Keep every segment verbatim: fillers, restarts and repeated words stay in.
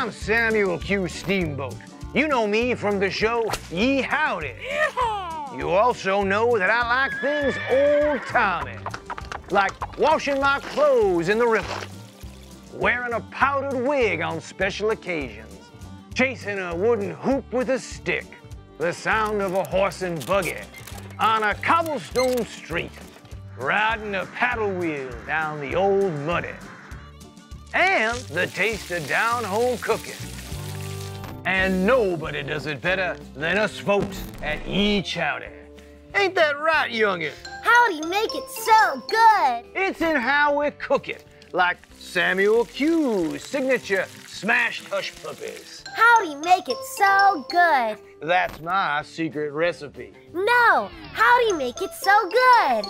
I'm Samuel Q. Steamboat. You know me from the show Yee Howdy. Yeehaw! You also know that I like things old-timey, like washing my clothes in the river, wearing a powdered wig on special occasions, chasing a wooden hoop with a stick, the sound of a horse and buggy on a cobblestone street, riding a paddle wheel down the old muddy, and the taste of down-home cooking. And nobody does it better than us folks at Yee Chowdy. Ain't that right, youngin'? How do you make it so good? It's in how we cook it, like Samuel Q's signature smashed hush puppies. How do you make it so good? That's my secret recipe. No, how do you make it so good?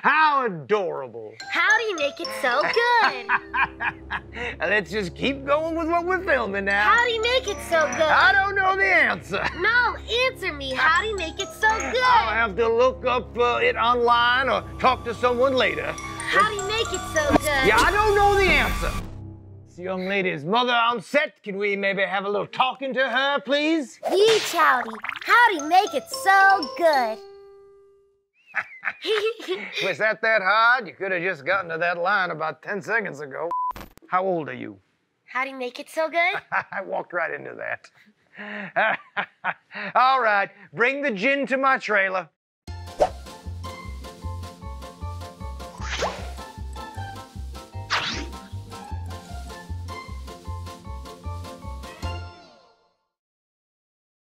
How adorable. How do you make it so good? Let's just keep going with what we're filming now. How do you make it so good? I don't know the answer. No, answer me. How do you make it so good? I'll have to look up uh, it online or talk to someone later. How do you make it so good? Yeah, I don't know the answer. Young lady's mother on set. Can we maybe have a little talking to her, please? Yee Chowdy, how do you make it so good? Was that that hard? You could have just gotten to that line about ten seconds ago. How old are you? How do you make it so good? I walked right into that. All right, bring the gin to my trailer.